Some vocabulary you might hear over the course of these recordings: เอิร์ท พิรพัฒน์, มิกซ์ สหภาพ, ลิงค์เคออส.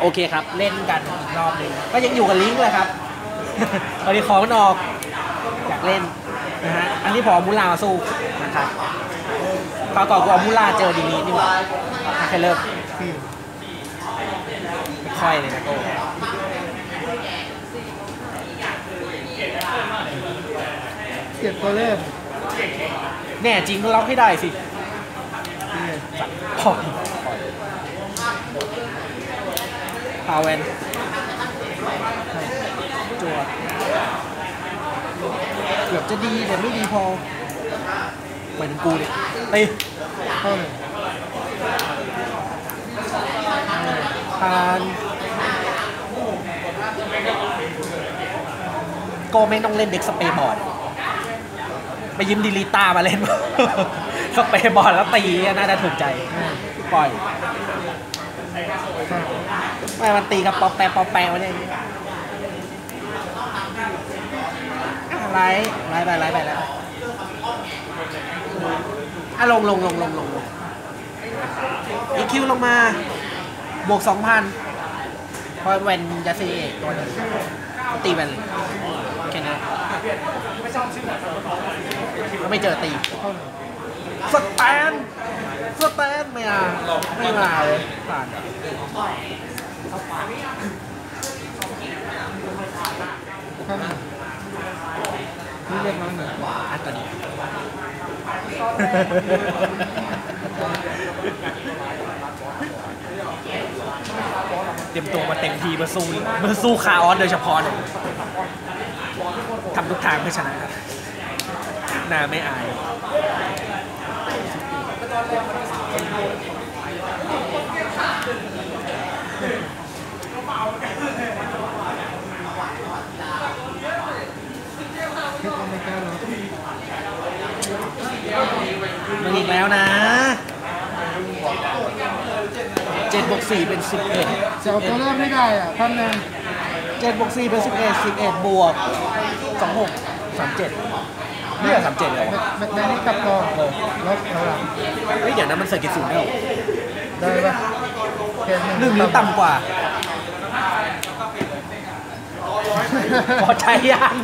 โอเคครับเล่นกันอีกรอบหนึ่งก็ยังอยู่กับลิงก์เลยครับตอนนี้ขอมันออกอยากเล่นนะฮะอันนี้พอมูลาสู้นะครับต่อต่อกูเอามูลาเจอดีนี้ดีกว่าใครเริ่มค่อยเลยนะโก้เก็บตัวเริ่มแน่จริงล็อกให้ได้สิผ่อนพาวเวนจวดเกือบจะดีแต่ไม่ดีพอเหมือนกูเลยเอ้ยทานก็ไม่ต้องเล่นเด็กสเปย์บอร์ดไปยืมดิลิต้ามาเล่นสเปย์บอร์ดแล้วตีน่าจะถูกใจปล่อยไม่มันตีกับปอแปะปอแปะมาเนี่ยไล่ไปแล้วอ่ะลงอีคิวลงมาบวก 2,000 พอแวนยาซีเอกตัวนึงตีแวนเลยแค่นั้นแล้วไม่เจอตีสแตนไม่มาเลยผ่านนี่เรียกน้องหนึ่งอันตอนนี้เตรียมตัวมาเต็มทีมาสู้คาออสโดยเฉพาะเลยทำทุกทางเพื่อชนะน่าไม่อายมันอีกแล้วนะ7+4เป็น11เจ้าตัวเริ่มไม่ได้อ่ะท่านนึง7+4เป็น11บวก 26 37นี่อะ37เลยในนี้กลับกองลบเท่าไหร่เฮ้ยอย่างนั้นมันเสกิสูงแล้วได้ป่ะหนึ่งหรือต่ำกว่าพอใจยัง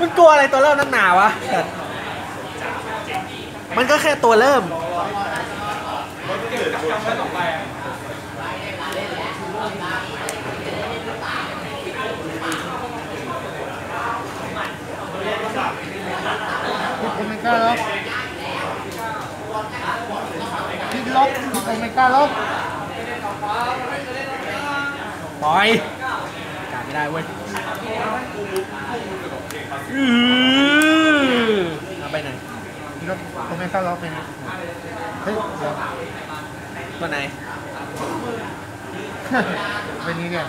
มันกลัวอะไรตัวเริ่มนักหนาวะมันก็แค่ตัวเริ่มโอเมก้าล็อกพิกล็อกโอเมก้าล็อกปล่อยการไม่ได้เว้ยเอาไปไหนโอเมก้าล็อกไปไหนเฮ้ยตัวไหนวันนี้เนี่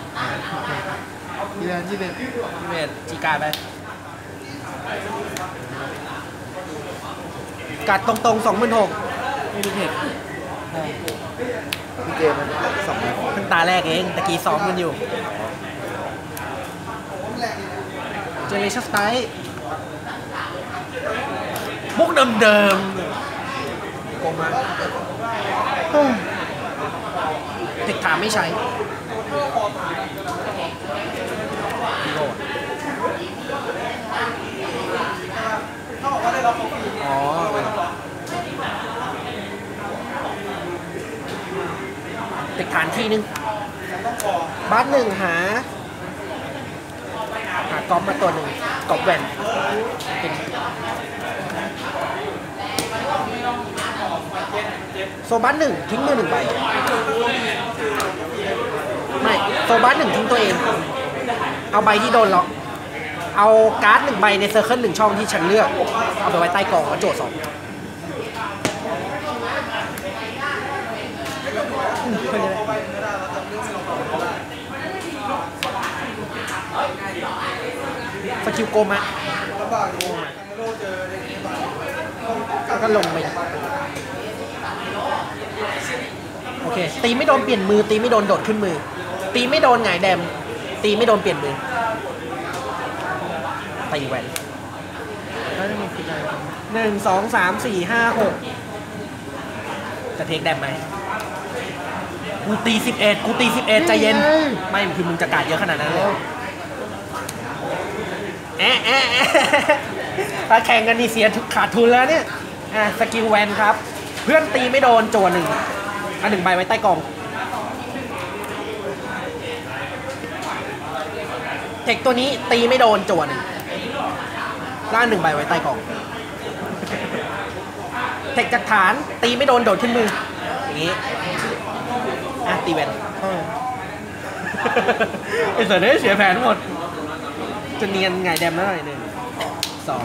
ย21จีการไปกัดตรงๆ 26,000ไม่มีเห็นพี่เจมัน2,000ตั้งตาแรกเองตะกี้ซ้อมกันอยู่เจเลชั่นสไตล์มุกเดิมโกมาติดถามไม่ใช่อ๋อติดฐานที่นึงบัส1หากอมมาตัวหนึ่งกอบแหวนโซบัส1ทิ้งมือ1ใบไม่โซบัส1ทิ้งตัวเองเอาใบที่โดนล็อกเอาการ์ด1ใบในเซอร์เคิล1ช่องที่ฉันเลือกเอาไปไว้ใต้กองโจทย์2สกิลโกมะก็ลงไปโอเคตีไม่โดนเปลี่ยนมือตีไม่โดนโดดขึ้นมือตีไม่โดนหงายแดมตีไม่โดนเปลี่ยนมือตีแหวน1 2 3 4 5 6จะเทคแดมไหม กูตี11กูตี11ใจเย็นไม่คือมึงจะกาดเยอะขนาดนั้นเลยถ้าแข่งกันนี่เสียขาดทุนแล้วเนี่ยสกิลแวนครับเพื่อนตีไม่โดนโจหนึ่งอันหนึ่งใบไว้ใต้กองเทคตัวนี้ตีไม่โดนโจหนึ่งล่าหนึ่งใบไว้ใต้กองเทคจากฐานตีไม่โดนโดดขึ้นมืออย่างนี้ตีแวนไอ้เสือเนี่ยเสียแผนหมดจะเนียนไงแดมหน่อยหนึ่งสอง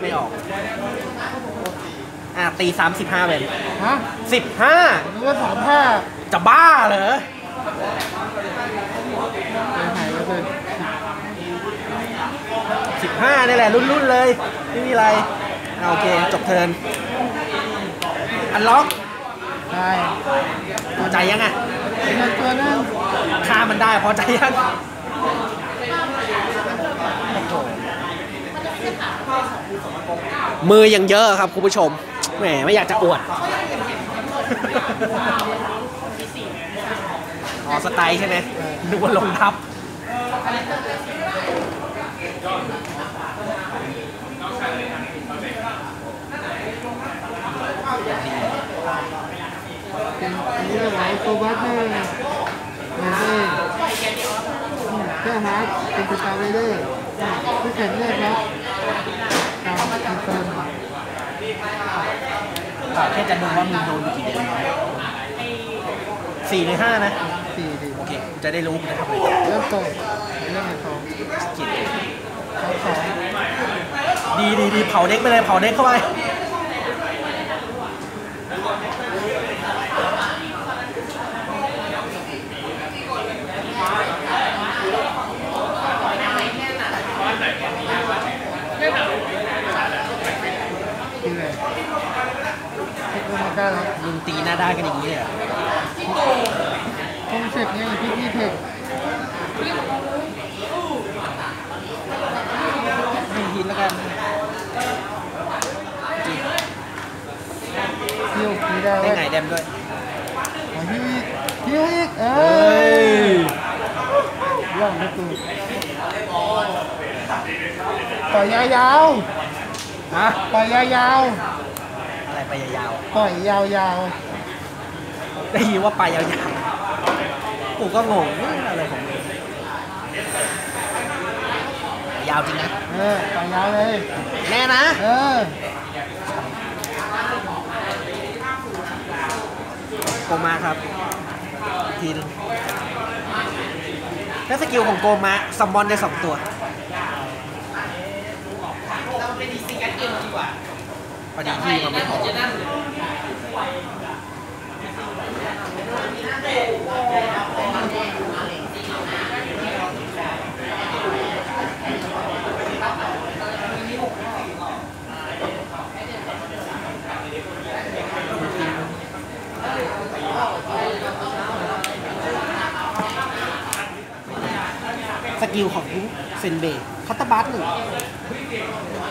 ไม่ออกตี35แวนฮะ15นึกว่า35จะบ้าเหรอ15นี่แหละรุ่นๆเลยไม่มีอะไรโอเคจบเทิร์นอันล็อกใช่พอใจยังไงตัวนั่นฆ่ามันได้พอใจยังมือยังเยอะครับคุณผู้ชมแหมไม่อยากจะอวดอ๋อสไตล์ใช่ไหมนึกว่าลงทับนี่หลายตัววัดได้แค่ฮาร์ดเป็นสตาร์ไรเดอร์ที่แข่งแรกครับแค่จะดูว่ามึงโดนกี่เดือน4 หรือ 5นะ4 ดีโอเคจะได้รู้นะครับเริ่มต้นเริ่มในท้องดีเผาเด็กไปเลยเผาเด็กเข้าไปมึงตีหน้าได้กันอย่างนี้เลยคอนเซ็ปต์ไงพี่เทคไม่หินแล้วกันพี่โอเคได้ได้ไงแดมด้วยพี่เอ้ยย่างประตูต่อยยาวๆฮะต่อยยาวไปยาวๆปล่อยยาวๆได้ยินว่าไปยาวๆกูก็งงอะไรของมึงยาวจริงนะปล่อยยาวเลยแน่นะโกมาครับทีนึงแล้วสกิลของโกมาซัมมอนได้2ตัวเราไปดีซิงกันเองดีกว่าพอดีที่มันไม่พอสกิลของเซนเบย์คัตเตอร์บัสหนึ่ง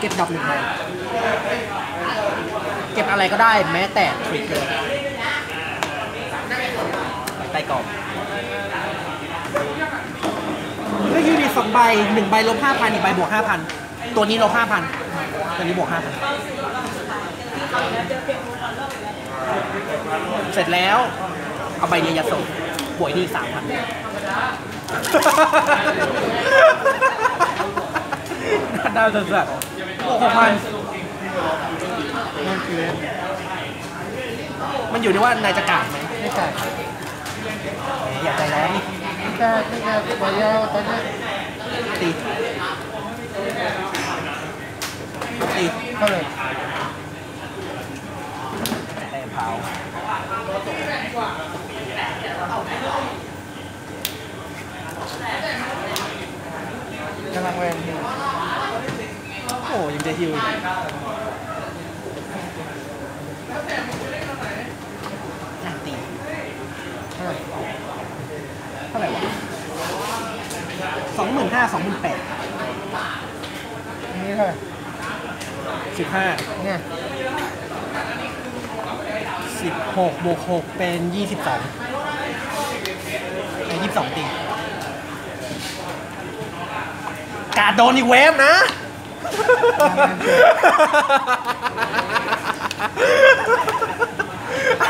เก็บดอกหนึ่งใบเก็บอะไรก็ได้แม้แต่ทริกเกอร์ใต้กรอบก็ยูนิต2ใบ1ใบลบ 5,000 อีกใบบวก 5,000 ตัวนี้ลบ 5,000 ตัวนี้บวก 5,000 เสร็จแล้วเอาใบนี้ยัดส่งบวกนี่ 3,000 น่าจะสัก 6,000มันอยู่ที่ว่านายจะกาดไหมไม่กาดอยากได้แล้วนี่ไม่กาดปล่อยยาวตอนนี้ตีเข้าเลยแรงเผากำลังแรงอยู่โอ้ยังจะฮิวเท่าไหร่วะ 25,000 28,000นี่เท่าไหร่15เนี่ย 16 บวก 6 เป็น 22 ไอ้ 22 ตีกาดโดนอีกเวฟนะ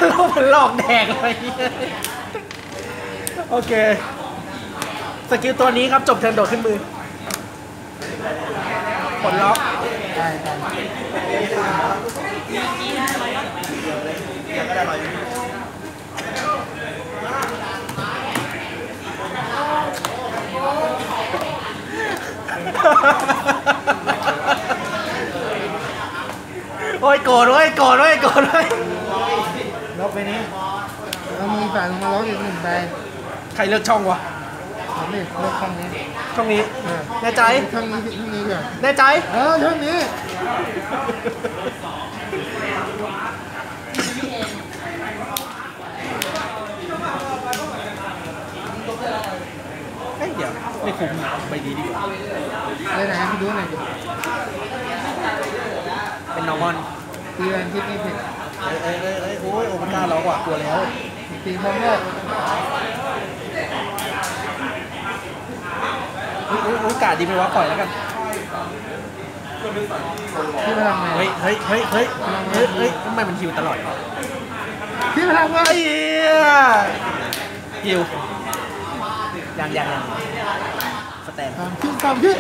เราเป็นหลอกแดกเลยโอเคสกิลตัวนี้ครับจบเทิร์นโดดขึ้นมือผลล็อกโอ้ยโกรธโอ้ยโกรธโอ้ยโกรธโอ้ยล็อกไปนี้เรามีฝาลงมาล็อกอีกหนึ่งใบใครเลือกช่องวะนี่เลือกช่องนี้ช่องนี้แน่ใจช่องนี้ช่องนี้เหรอแน่ใจเออช่องนี้เฮ้ยเดี๋ยวไม่คุ้มไปดีดีกว่าเลยนะพี่ดูหน่อยดิเป็นนอร์มอนตีแรงที่นี่ผิดเอ้ยโอ้ยโอปก้าร้องกว่ากลัวแล้วตีมอมเนอร์โอกาสดีไปวะปล่อยแล้วกันที่พลังไงเฮ้ยทำไมมันฮิวตลอดที่พลังไงฮิวยังสแตนขึ้น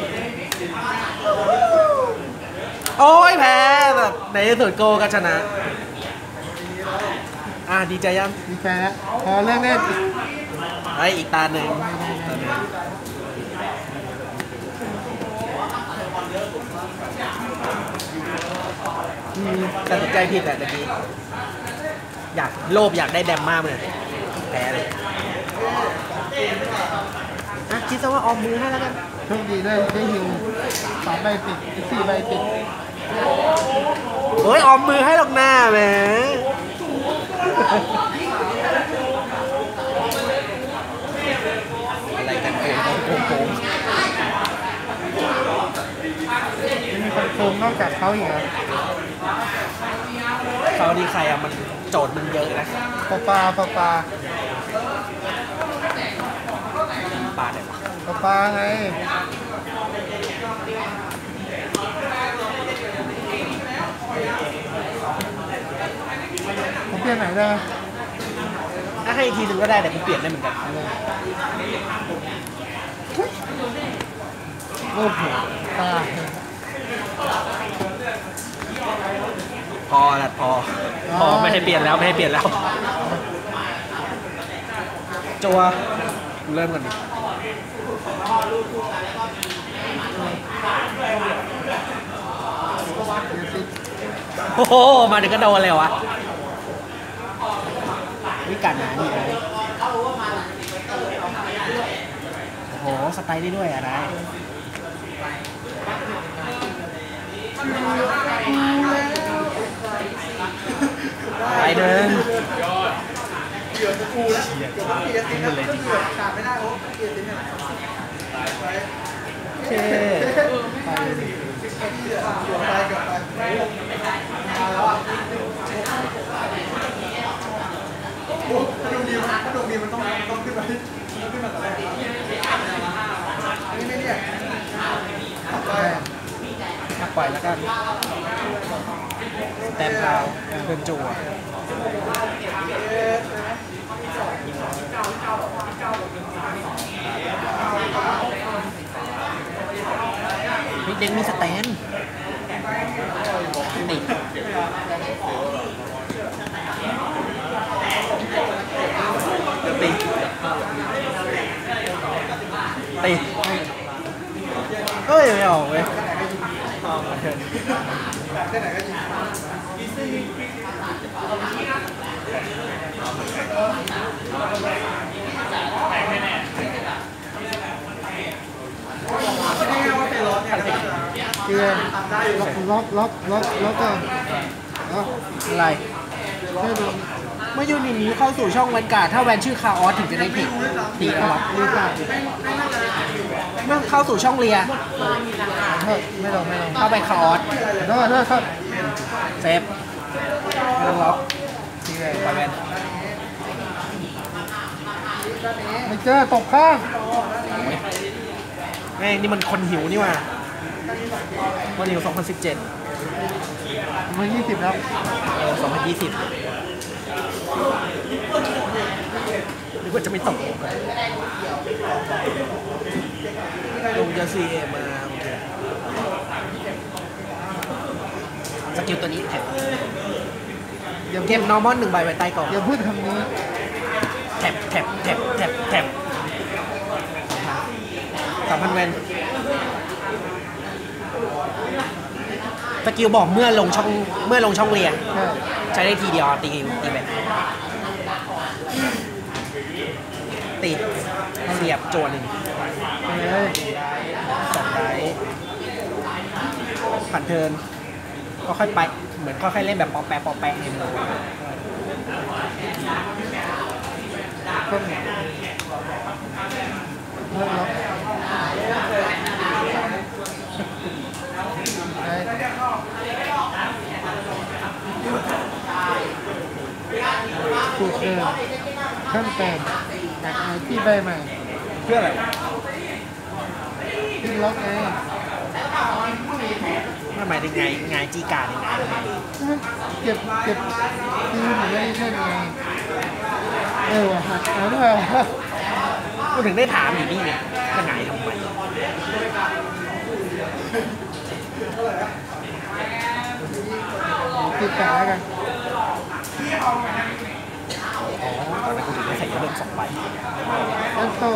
โอ้ยแพ้แบบในที่สุดโกก็ชนะดีใจยังดีใจแล้วพอเล่นได้อีกตาหนึ่งตัดสินใจผิดแต่ตะกี้อยากโลภอยากได้แดมมากเลยแพ้เลยคิดซะว่าออมมือให้แล้วกันโชคดีได้หิว3ใบติด4ใบติดเฮ้ยออมมือให้หรอกหน้าแหมอะไรกันโกงไม่มีคนโกงนอกจากเขาอีกเขาดีใครอะมันโจทย์มันเยอะนะปลาไงผมเปลี่ยนไหนได้ถ้าให้อีกทีหนึ่งก็ได้แต่ผมเปลี่ยนได้เหมือนกันโอ้โหตาพอไม่ให้เปลี่ยนแล้วจัวเริ่มกันดิโอ้โหมาถึงก็โดนเลยวะวิการหนานี่อะไรโอ้โหสไตล์ได้ด้วยอะไรไปเดินเกี่ยวกับกูแล้วเกี่ยวกับเกียร์ติดนะเกี่ยวกับขาดไม่ได้โอ้เกียร์ติดนะโอเคถ้าดูดีมันต้องขึ้นไปแต่แรกไม่เนี่ยปล่อยแล้วกันแต้มเท้าเดินจั่วเด็กมีสแตนนี่ตีเอ้ยไม่ออกเว้ยล็อกอะไรไม่อยู่ในนี้เข้าสู่ช่องแวนการ์ดถ้าแวนชื่อคาออสถึงจะได้ผิดตีเอาล็อกเมื่อเข้าสู่ช่องเรียไม่ลงเข้าไปคาออสเซฟล็อกตี ไม่เจอตกข้างแม่นี่มันคนหิวนี่ว่าคนหิว20172020ครับ2020หรือว่าจะไม่ตกดูจะซีเอมาสกิลตัวนี้แท็บเก็บ normal 1 ใบไว้ใต้กล่องอย่าพูดคำนี้แท็บแท็บแท็บแท็บแท็บ3,000 เวนสกิลบอกเมื่อลงช่องเรียนใช้ได้ทีเดียวตีแบบตีเสียบโจรหนึ่ง2 ไดผ่านเทิร์นก็ค่อยไปเหมือนค่อยๆเล่นแบบปอแปะเองเลยถูกเลยขั้นแตกจากไอที่ใบใหม่เพื่ออะไรที่ล็อกเองไม่หมายถึงไงจีการไงเก็บตีหรือไม่ใช่ไงเออหักเอาด้วยก็ถึงได้ถามอยู่นี่เนี่ยจะไงทำไมจีการแล้วกันตอนนั้นกูถึงได้ใส่เรื่อง2 ใบเล่นโต้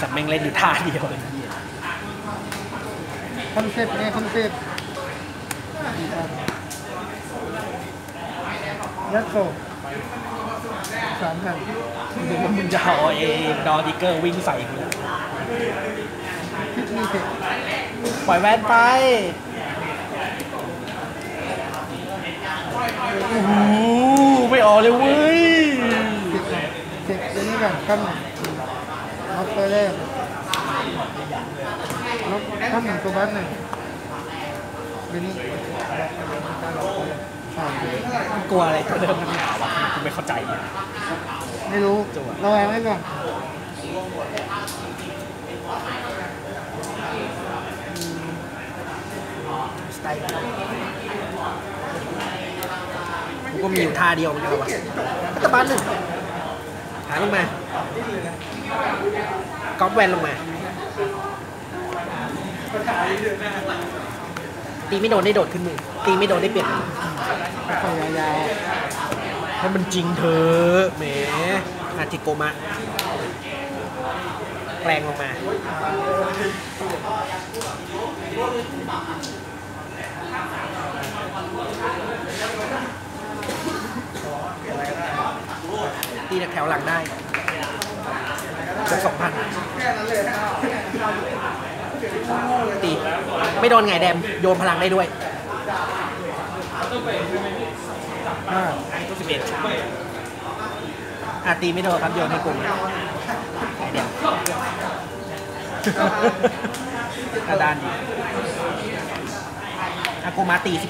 สับแม่งเล่นอยู่ท่าเดียวเลยคอนเซ็ปต์ยัดโซ่3,000ดูว่ามึงจะเอาเองดอดิเกอร์วิ่งใส่กูคิดนี่สิปล่อยแว่นไปโอ้โหไม่ออกเลยเว้ยเจ็บตัวนี้ก่อนกันล็อกตัวแรกล็อกขั้นหนึ่งตัวบัสหนึ่งเป็นกลัวอะไรตัวเดิมมันหนาวะคุณไม่เข้าใจไม่รู้เราแอบไว้ก่อนสไตล์ผมก็มีอยู่ท่าเดียวเหมือนกันวะตะบันหนึ่งหาลงมากอปแวนลงมาตีไม่โดนได้โดดขึ้นมือตีไม่โดนได้เปลี่ยนถ้ามันจริงเธอแหมอาจิโกมะแปลงลงมาตีแถวหลังได้2,000ตีไม่โดนไงแดมโยนพลังได้ด้วย11ตีไม่โดนครับโยนให้กลุ่มเดี๋ยวอาดานอากูมาตี17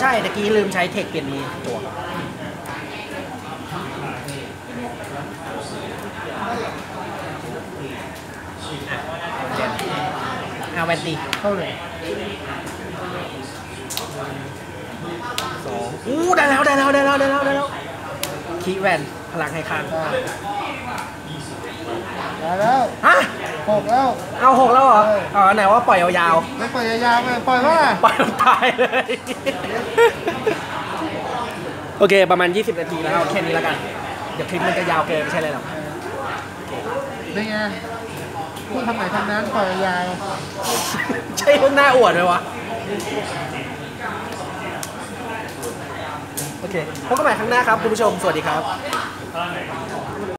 ใช่ตะกี้ลืมใช้เทคเปลี่ยนมือตัวอาแวนตีเข้าเลยได้แล้วคีแวนพลังให้ข้างได้แล้วฮะ6แล้วเหรอไหนว่าปล่อยยาวๆไม่ปล่อยยาวๆปล่อยว่าปล่อยตายเลยโอเคประมาณ20 นาทีแล้วแค่นี้แล้วกันเดี๋ยวคลิปมันจะยาวเกินไม่ใช่เลยหรอกนี่ไงพูดทำไหนทำนั้นปล่อยยาวใช่หน้าอวดเลยวะโอเคพบกันใหม่ครั้งหน้าครับคุณผู้ชมสวัสดีครับ